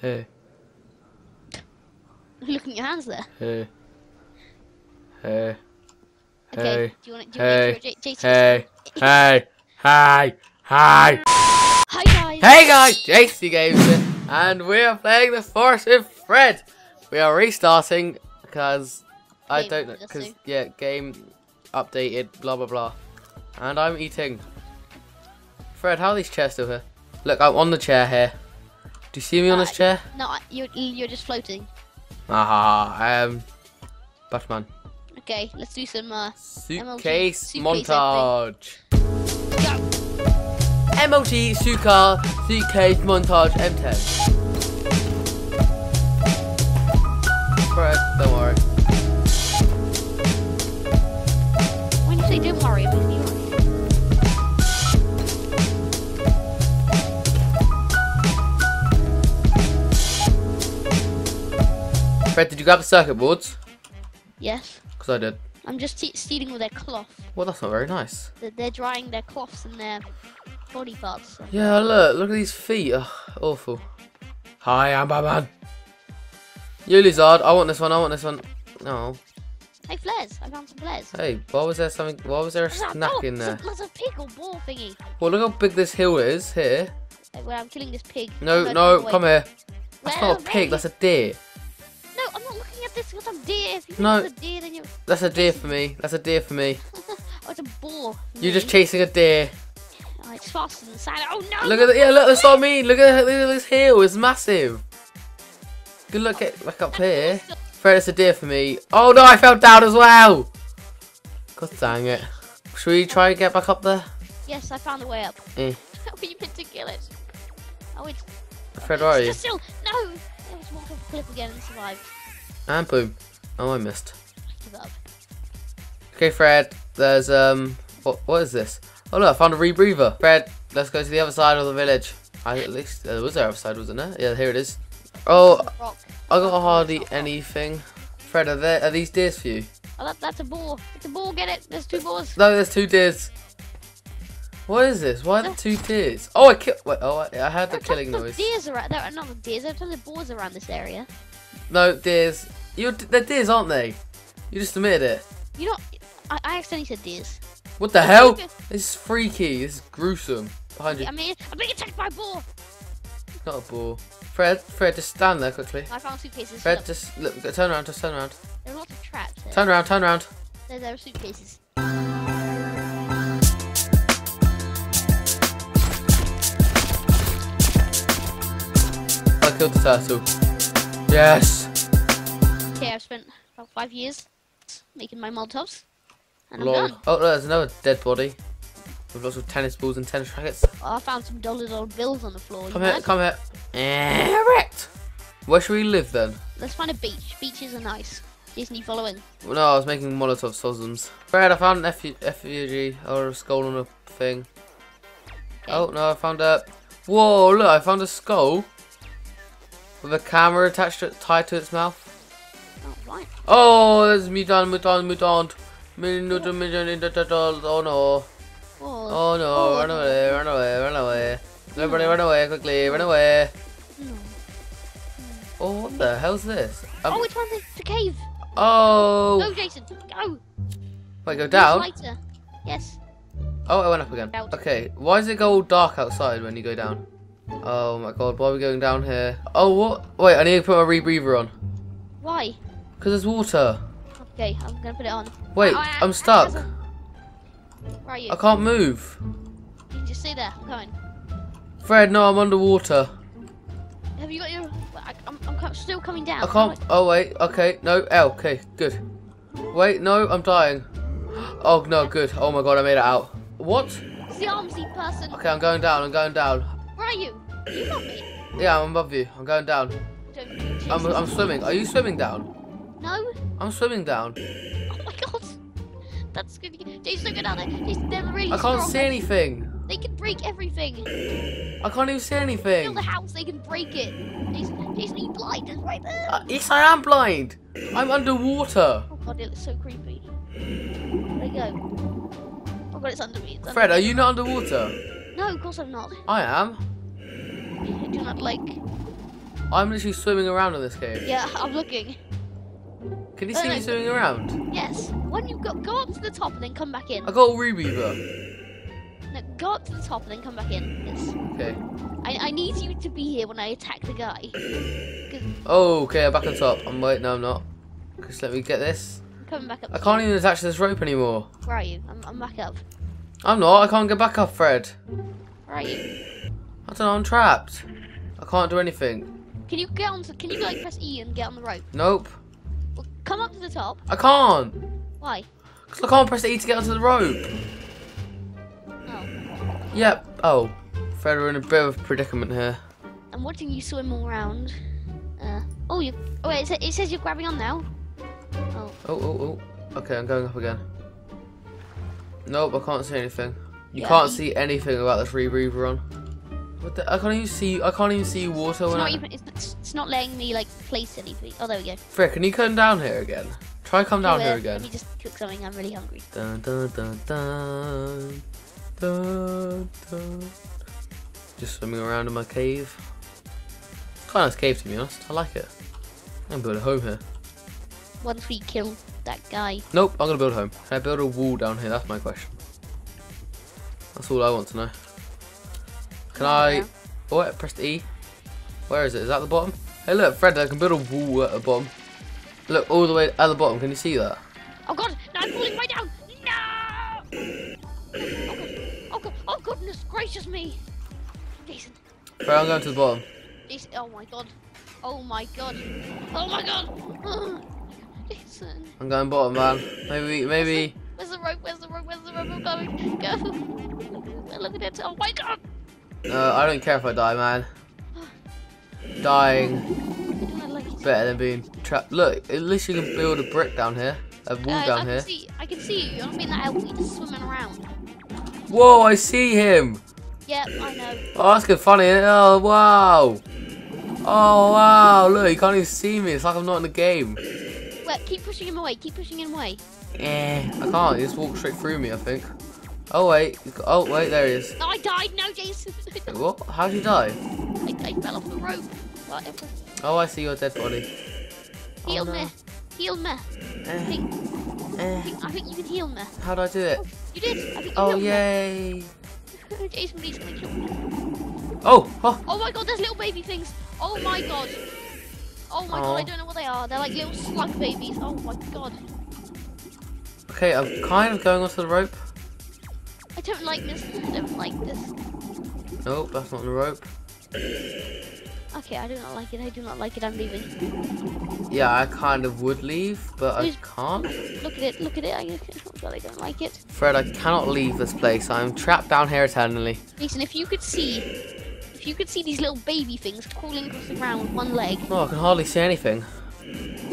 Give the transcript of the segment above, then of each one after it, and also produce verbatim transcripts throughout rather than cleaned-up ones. Hey. Look at your hands there. Hey. Hey. Okay. Hey. Do you want to do hey. It? Hey. Hey. Hey. Hi. Hi. Hi guys. Hey guys. J C Games here, and we are playing The Forest with Fred. We are restarting because I don't know. Because yeah, game updated. Blah blah blah. And I'm eating. Fred, how are these chairs still here? Look, I'm on the chair here. Do you see me uh, on this chair? No, you're you're just floating. Ah, um, Batman. Okay, let's do some uh, suitcase, M L G, suitcase montage. Go. M L G suitcase suitcase montage M ten. Fred, don't worry. When you say don't worry, it makes me worry. Fred, did you grab the circuit boards? Yes. Because I did. I'm just te stealing all their cloth. Well, that's not very nice. They're, they're drying their cloths and their body parts. So. Yeah, look. Look at these feet. Ugh, awful. Hi, I'm Batman. You, Lizard. I want this one. I want this one. No. Oh. Hey, flares. I found some flares. Hey, why was there something? Why was there a snack oh, in there? There's a, a pickleball thingy. Well, look how big this hill is here. Well, I'm killing this pig. No, no, come here. That's Where not a pig. That's a deer. Deer. If you no, a deer, then you're... that's a deer for me. That's a deer for me. Oh, it's a boar. You're just chasing a deer. Oh, it's faster than the sand. Oh no! Look at the, yeah, look. That's what I mean. Look at, look at this hill. It's massive. Good look at back up here. Fred, it's a deer for me. Oh no! I fell down as well. God dang it! Should we try and get back up there? Yes, I found the way up. Eh. You meant to kill it. Oh, it's Fred, where are you? Still, no. I just walked off the cliff again and survived. And boom. Oh, I missed. Okay, Fred. There's, um... What, what is this? Oh, look. I found a rebreather. Fred, let's go to the other side of the village. I, at least... Uh, was there other side, wasn't there? Yeah, here it is. Oh, I got hardly anything. Fred, are, there, are these deers for you? Oh, that, that's a boar. It's a boar. Get it? There's two boars. No, there's two deers. What is this? Why are there two deers? Oh, I killed... Oh, I, I heard the killing noise. Deers around, there are not deers. There are tons of boars around this area. No, deers. You're, they're deers, aren't they? You just admitted it. You know, I, I accidentally said deers. What the hell? This is freaky. This is gruesome. Behind you. I mean, I'm being attacked by a boar. It's not a boar. Fred, Fred, just stand there quickly. I found suitcases. Fred, look. just look. Turn around. Just turn around. There are lots of traps. There. Turn around. Turn around. There, there are suitcases. I killed the turtle. Yes. Okay, I've spent about five years making my Molotovs, and Lord. I'm done. Oh, no, there's another dead body with lots of tennis balls and tennis rackets. Oh, I found some dollar dollar bills on the floor. Come you here, imagine? come here. Correct. Where should we live then? Let's find a beach. Beaches are nice. Jason, you follow in? Well, no, I was making Molotov sosms. Fred, I found an effigy or a skull on a thing. Okay. Oh no, I found a. Whoa! Look, I found a skull with a camera attached to it, tied to its mouth. Oh, right. Oh, there's mutant, mutant, mutant. Mutant, mutant, oh no. Oh, oh no, oh, run away, run away, run away. Everybody no. run away, quickly, run away. No. Oh, what the hell's this? Um, oh, which one's it? The cave. Oh. Go, Jason, go. Wait, go down? Lighter. Yes. Oh, I went up again. Out. Okay, why does it go all dark outside when you go down? Oh my god, why are we going down here? Oh, what? Wait, I need to put my rebreather on. Why? Because there's water. Okay, I'm going to put it on. Wait, oh, I, I'm stuck. A... Where are you? I can't move. You can just stay there. I'm coming. Fred, no, I'm underwater. Have you got your... I'm, I'm still coming down. I can't... Oh, wait. Okay, no. L. Okay, good. Wait, no, I'm dying. Oh, no, good. Oh, my God, I made it out. What? It's the Armsy person. Okay, I'm going down. I'm going down. Where are you? Are you above me? Yeah, I'm above you. I'm going down. I'm, I'm swimming. Are you swimming down? No. I'm swimming down. Oh my god. That's good. Jason, look at that. Jason, they're really I can't strong. see anything. They can break everything. I can't even see anything. Build a house, they can break it. Jason, Jason, are you blind? It's right there. Uh, yes, I am blind. I'm underwater. Oh god, it looks so creepy. There you go. Oh god, it's under me. It's under Fred, me. Are you not underwater? No, of course I'm not. I am. I do not like... I'm literally swimming around in this cave. Yeah, I'm looking. Can you see me swimming around? Yes. When you go, go up to the top and then come back in. I got a ruby though. No, go up to the top and then come back in. Yes. Okay. I, I need you to be here when I attack the guy. Oh, okay. I'm back on top. I'm waiting. No, I'm not. Just let me get this. I'm coming back up. I can't even attach this rope anymore. Where are you? I'm, I'm back up. I'm not. I can't get back up, Fred. Where are you? I don't know. I'm trapped. I can't do anything. Can you get on? To, can you like press E and get on the rope? Nope. Well, come up to the top. I can't. Why? Because I can't press E to get onto the rope. Oh. Yep. Oh, Fred, we're in a bit of a predicament here. I'm watching you swim all around. Uh, oh, you. Oh, wait, it, it says you're grabbing on now. Oh. Oh, oh, oh. Okay, I'm going up again. Nope, I can't see anything. You yeah, can't you... see anything about this rebreather on. What the, I can't even see. I can't even see water. It's, when not, I, even, it's, it's not letting me like place anything. Oh, there we go. Frick, can you come down here again? Try come down here again. Let me just cook something. I'm really hungry. Dun, dun, dun, dun, dun, dun. Just swimming around in my cave. Kind of nice cave, to be honest. I like it. I'm gonna build a home here. Once we kill that guy. Nope, I'm gonna build a home. Can I build a wall down here? That's my question. That's all I want to know. Can I? Oh, I pressed E. Where is it? Is that the bottom? Hey, look, Fred. I can build a wall at the bottom. Look, all the way at the bottom. Can you see that? Oh God! No, I'm falling way down. No! Oh God! Oh God! Oh goodness gracious me! Jason. Fred, I'm going to the bottom. Jason. Oh my God! Oh my God! Oh my God! Jason. I'm going bottom, man. Maybe, maybe. Where's the, where's the rope? Where's the rope? Where's the rope? I'm going. Go. Look at it. Oh my God! No, I don't care if I die, man. Dying like better than being trapped. Look, at least you can build a brick down here, a wall uh, down I here. See, I can see you. I don't mean that. We just swimming around. Whoa! I see him. Yep, I know. Oh, that's good, funny. Oh wow! Oh wow! Look, you can't even see me. It's like I'm not in the game. Wait, keep pushing him away. Keep pushing him away. Eh, I can't. He just walked straight through me, I think. Oh wait, oh wait, there he is. No, I died, no Jason. What? How did you die? I, I fell off the rope. Whatever. Oh, I see your dead body. Heal oh, no. me, heal me. Uh, I, think, uh, I, think, I think you can heal me. How did I do it? Oh, you did, I think you Oh yay. Me. Jason, please come and kill me. Oh, oh. Oh my God, there's little baby things. Oh my God. Oh my oh. God, I don't know what they are. They're like little slug babies. Oh my God. Okay, I'm kind of going onto the rope. I don't like this. I don't like this. Nope, that's not the rope. Okay, I do not like it. I do not like it. I'm leaving. Yeah, I kind of would leave, but Who's... I can't. Look at it. Look at it. I... Oh God, I don't like it. Fred, I cannot leave this place. I'm trapped down here eternally. Jason, if you could see, if you could see these little baby things crawling across around with one leg. No, oh, I can hardly see anything.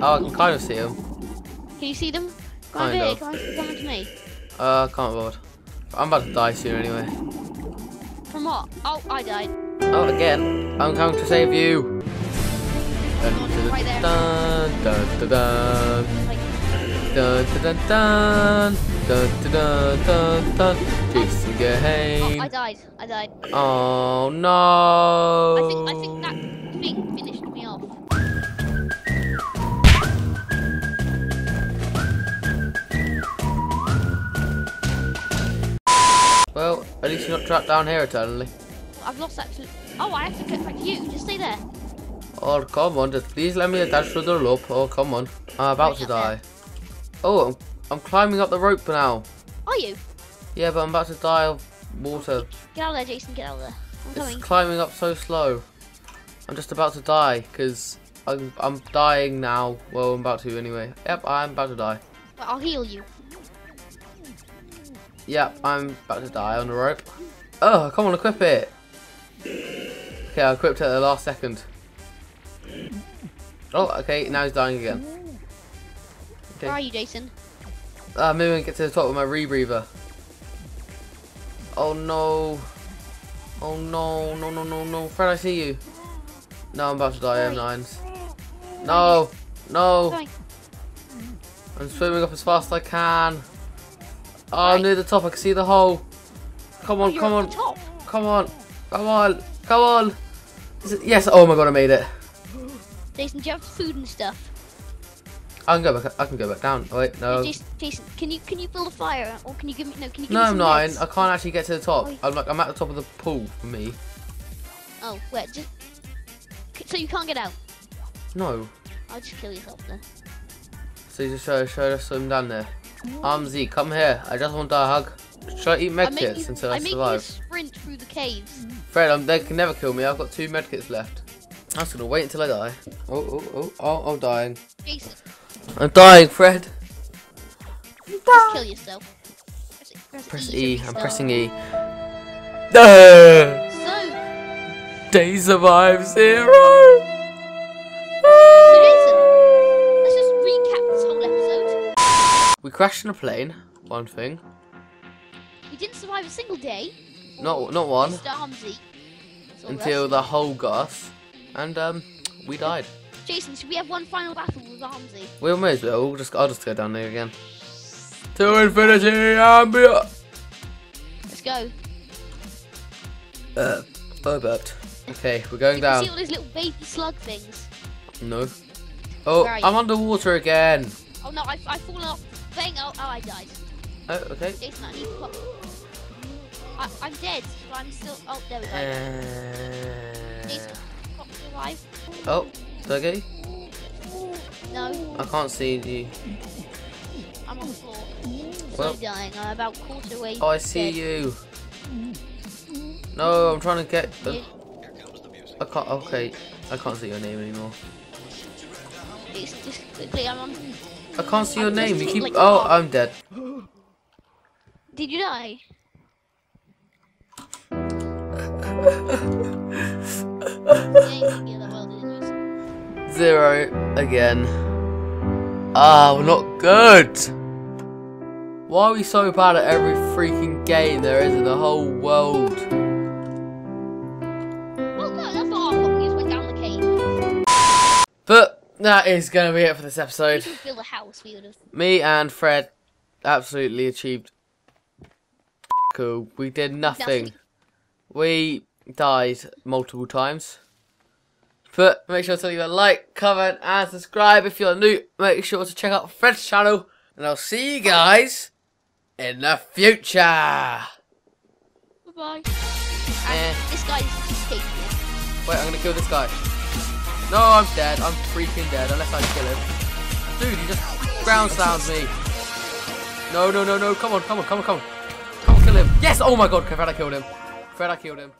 Oh, I can kind of see them. Can you see them? Come here. Come over to me. Uh, can't board. I'm about to die soon anyway. From what? Oh, I died. Oh, again. I'm coming to save you. Right there. Dun, dun, dun, dun. Like... Dun, dun, dun, dun, dun, dun, dun. J C Games. Oh, I died. I died. Oh, no. I think, I think that thing finished me off. Well, at least you're not trapped down here eternally. I've lost actually. Oh, I have to click back to you. Just stay there. Oh, come on. Just please let me attach to the rope. Oh, come on. I'm about to die. There. Oh, I'm, I'm climbing up the rope now. Are you? Yeah, but I'm about to die of water. Get out of there, Jason. Get out of there. I'm it's coming. climbing up so slow. I'm just about to die because I'm, I'm dying now. Well, I'm about to anyway. Yep, I'm about to die. Well, I'll heal you. Yeah, I'm about to die on the rope. Oh, come on, equip it. Okay, I equipped it at the last second. Oh, okay, now he's dying again. Okay. Where are you, Jason? Uh, maybe I can get to the top with my rebreather. Oh no. Oh no, no, no, no, no. Fred, I see you. No, I'm about to die, M nines. No, no. I'm swimming up as fast as I can. Oh, right. I'm near the top. I can see the hole. Come on, oh, come on, come on, come on, come on. Yes. Oh my God, I made it. Jason, do you have food and stuff? I can go back. I can go back down. Oh, wait, no. Jason, Jason, can you can you build a fire, or can you give me no? Can you give no, me some no, I, I can't actually get to the top. Oh, I'm like I'm at the top of the pool for me. Oh, wait, just so you can't get out. No. I'll just kill yourself then. So you just show show us swim down there. Armsy, come here. I just want a hug. Should I eat medkits until I survive? I'm making you sprint through the caves. Fred, I'm, they can never kill me. I've got two medkits left. I'm just gonna wait until I die. Oh, oh, oh, oh, I'm dying. Jason. I'm dying, Fred. Just kill yourself. Press, it, press, press E. E. I'm pressing E. No. So. Day survive zero. So Jason, let's just recap this whole episode. We crashed in a plane. One thing. We didn't survive a single day. Not not one. Armsy. Until the whole gas, and um, we died. Jason, should we have one final battle with Armsy? We may as well. We'll just, I'll just go down there again. To infinity and beyond. Let's go. Uh, I burped. Okay, we're going Did down. You see all those little baby slug things? No. Oh, I'm underwater again. Oh no, I, I've fallen off. Bang, oh, oh, I died. Oh, okay. Jason, I need to pop. I, I'm dead, but I'm still. Oh, there we go. Uh... Jason, pop to alive. Oh. Dougie? No. I can't see you. I'm on the floor. Well, I'm dying. I'm about quarter way. Oh, I see you. No, I'm trying to get the... I can't... Okay. I can't see your name anymore. It's just quickly, I'm on... I can't see your I'm name. You keep... Like oh, off. I'm dead. Did you die? Zero again. Ah, we're not good. Why are we so bad at every freaking game there is in the whole world? Well, no, that's not our fault. We just went down the cave. But that is going to be it for this episode. We build a house, we would have. Me and Fred absolutely achieved. Cool. We did nothing. nothing. We died multiple times. But make sure to leave a like, comment, and subscribe if you're new. Make sure to check out Fred's channel. And I'll see you guys in the future. Bye-bye. And this guy's escaping. Wait, I'm going to kill this guy. No, I'm dead. I'm freaking dead. Unless I kill him. Dude, he just ground sounds me. No, no, no, no. Come on, come on, come on, come on. Come on, kill him. Yes! Oh my god, Fred, I killed him. Fred, I killed him.